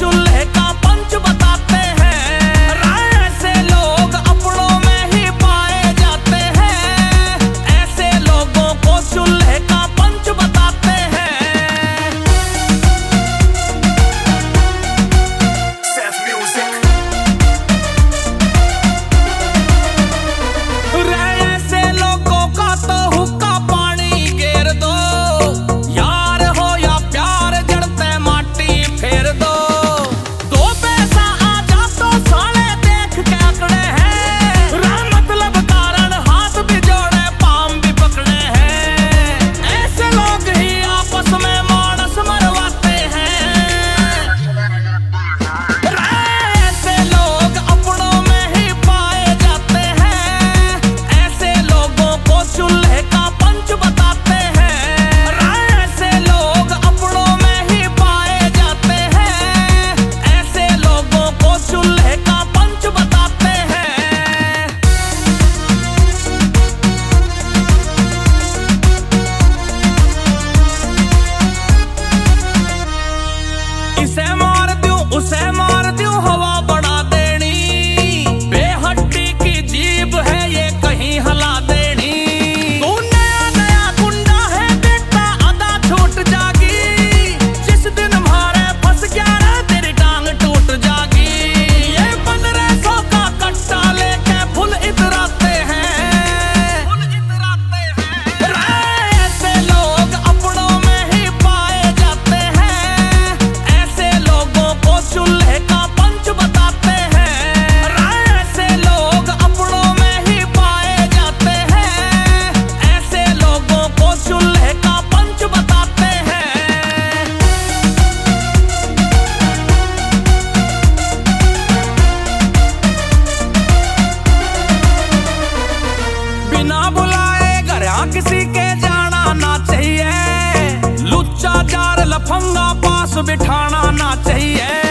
चूल्हे का पंच बताते हैं। ऐसे लोग अपनों में ही पाए जाते हैं, ऐसे लोगों को चूल्हे का पंच बताते हैं। ऐसे लोगों का तो हुक्का पानी घेर दो, यार हो या प्यार जड़ते माटी फेर दो। किसी के जाना ना चाहिए, लुच्चा जार लफंगा पास बिठाना ना चाहिए।